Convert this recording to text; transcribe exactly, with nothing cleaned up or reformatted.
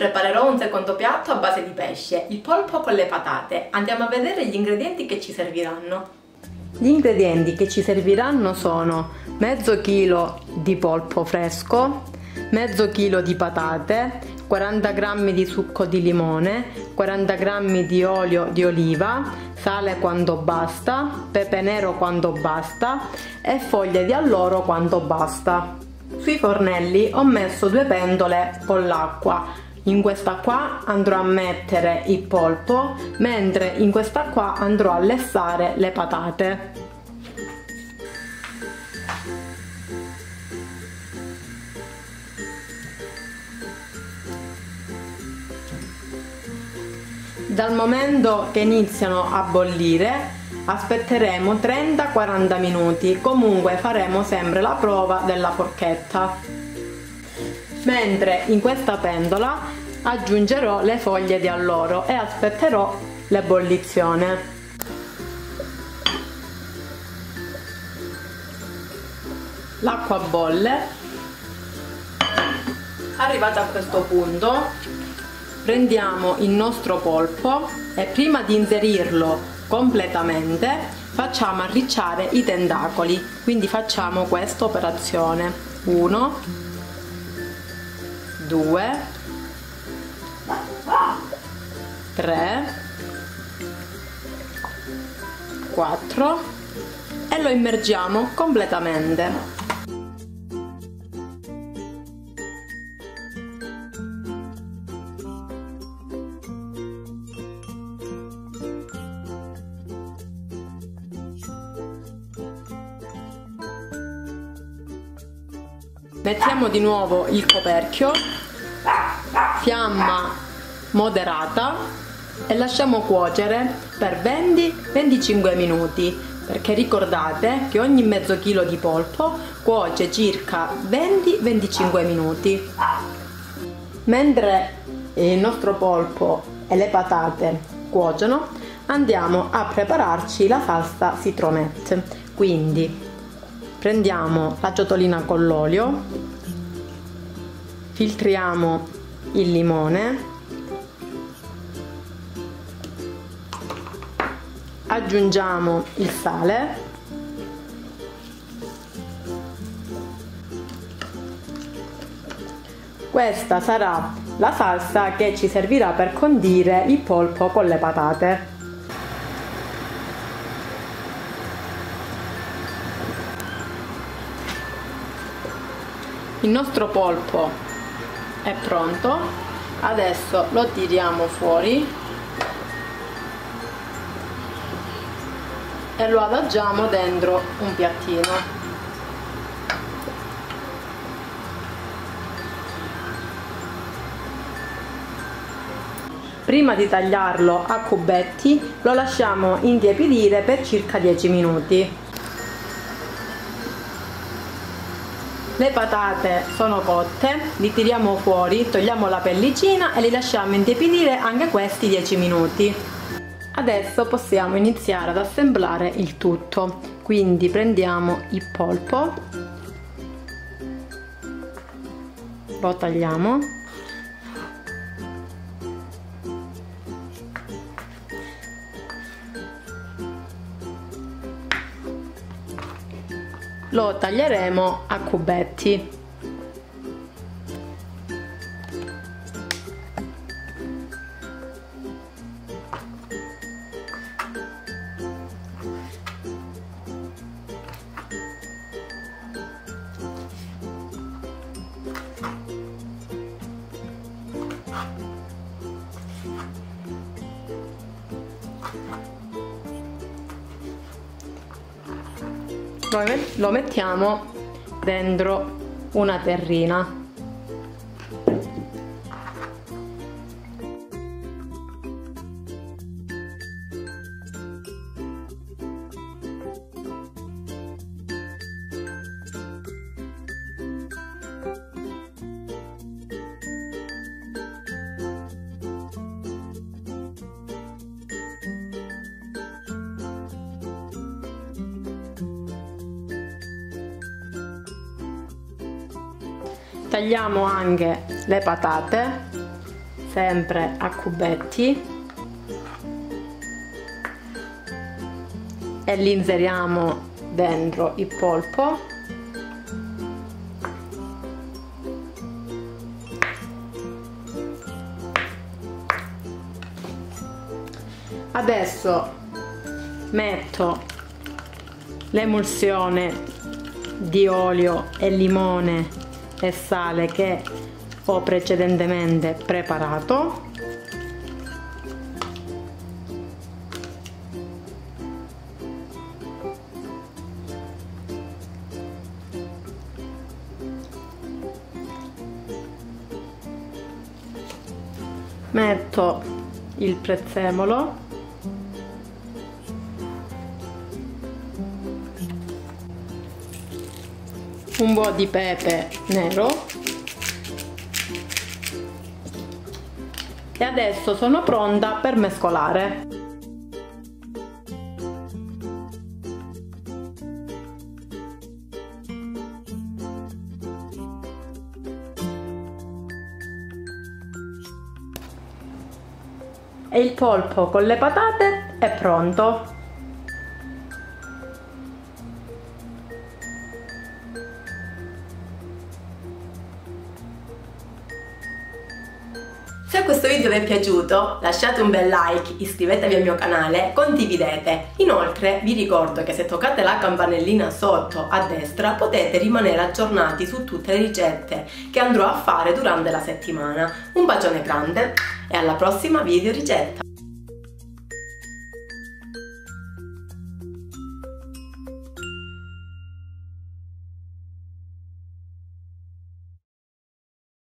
preparerò un secondo piatto a base di pesce, il polpo con le patate. Andiamo a vedere gli ingredienti che ci serviranno. Gli ingredienti che ci serviranno sono mezzo chilo di polpo fresco, mezzo chilo di patate, quaranta grammi di succo di limone, quaranta grammi di olio di oliva, sale quando basta, pepe nero quando basta e foglie di alloro quando basta. Sui fornelli ho messo due pentole con l'acqua. In questa qua andrò a mettere il polpo, mentre in questa qua andrò a lessare le patate. Dal momento che iniziano a bollire aspetteremo trenta quaranta minuti, comunque faremo sempre la prova della forchetta. Mentre in questa pentola aggiungerò le foglie di alloro e aspetterò l'ebollizione. L'acqua bolle. Arrivata a questo punto prendiamo il nostro polpo e prima di inserirlo completamente facciamo arricciare i tentacoli, quindi facciamo questa operazione. uno, due, tre, quattro e lo immergiamo completamente. Mettiamo di nuovo il coperchio, fiamma moderata, e lasciamo cuocere per venti venticinque minuti, perché ricordate che ogni mezzo chilo di polpo cuoce circa venti venticinque minuti. Mentre il nostro polpo e le patate cuociono, andiamo a prepararci la salsa citronette. Quindi prendiamo la ciotolina con l'olio, filtriamo il limone, aggiungiamo il sale, questa sarà la salsa che ci servirà per condire il polpo con le patate. Il nostro polpo è pronto, adesso lo tiriamo fuori e lo adagiamo dentro un piattino. Prima di tagliarlo a cubetti lo lasciamo intiepidire per circa dieci minuti. Le patate sono cotte, li tiriamo fuori, togliamo la pellicina e li lasciamo intiepidire anche questi dieci minuti. Adesso possiamo iniziare ad assemblare il tutto, quindi prendiamo il polpo, lo tagliamo, lo taglieremo a cubetti. Lo mettiamo dentro una terrina. Tagliamo anche le patate, sempre a cubetti e li inseriamo dentro il polpo. Adesso metto l'emulsione di olio e limone e sale che ho precedentemente preparato. Metto il prezzemolo . Un po' di pepe nero e adesso sono pronta per mescolare. E il polpo con le patate è pronto. Se questo video vi è piaciuto, lasciate un bel like, iscrivetevi al mio canale, condividete. Inoltre vi ricordo che se toccate la campanellina sotto a destra potete rimanere aggiornati su tutte le ricette che andrò a fare durante la settimana. Un bacione grande e alla prossima video ricetta!